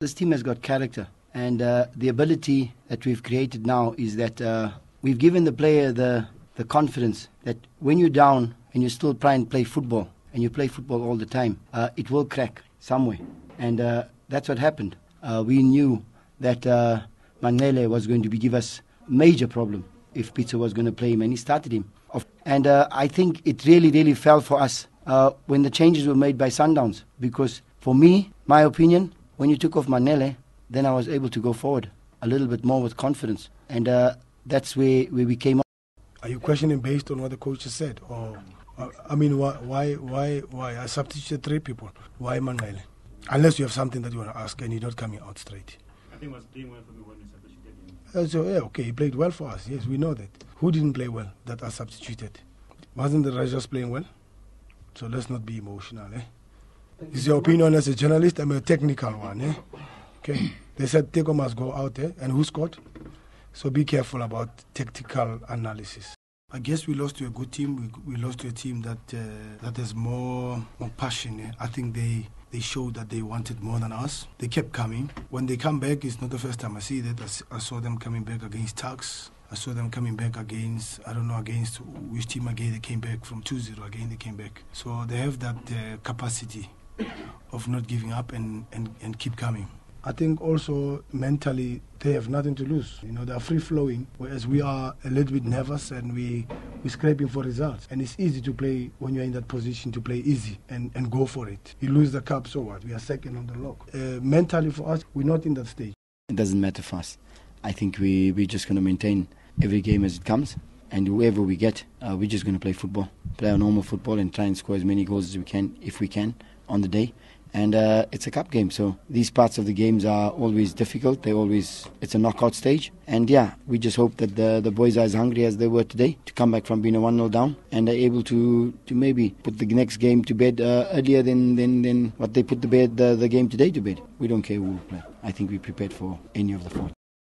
This team has got character, and the ability that we've created now is that we've given the player the confidence that when you're down and you still try and play football, and you play football all the time, it will crack somewhere. And that's what happened. We knew that Manqele was going to give us a major problem if Pitso was going to play him, and he started him. And I think it really, really fell for us when the changes were made by Sundowns, because for me, my opinion, when you took off Manqele, then I was able to go forward a little bit more with confidence. And that's where we came up. Are you questioning based on what the coach has said? Or, I mean, why? I substituted three people. Why Manqele? Unless you have something that you want to ask and you're not coming out straight. I think he was playing well for me when we substituted him. Yeah, okay, he played well for us. Yes, we know that. Who didn't play well that are substituted? Wasn't the Rodgers playing well? So let's not be emotional, eh? It's your opinion as a journalist. I'm a technical one. Eh? Okay. They said Teko must go out there, and who scored? So be careful about tactical analysis. I guess we lost to a good team. We lost to a team that has more passion. Eh? I think they showed that they wanted more than us. They kept coming. When they come back, it's not the first time I see that. I saw them coming back against Tux. I saw them coming back against, I don't know, against which team again. They came back from 2-0 again. They came back. So they have that capacity of not giving up and keep coming. I think also mentally they have nothing to lose. You know, they are free-flowing, whereas we are a little bit nervous and we're scraping for results. And it's easy to play when you're in that position, to play easy and go for it. You lose the cup, so what? We are second on the log. Mentally for us, we're not in that stage. It doesn't matter for us. I think we're just going to maintain every game as it comes. And whoever we get, we're just going to play football. Play our normal football and try and score as many goals as we can, if we can, on the day. And it's a cup game, so these parts of the games are always difficult. It's a knockout stage. And yeah, we just hope that the boys are as hungry as they were today to come back from being a 1-0 down, and are able to maybe put the next game to bed earlier than what they put the game today to bed. We don't care who we play. I think we prepared for any of the four.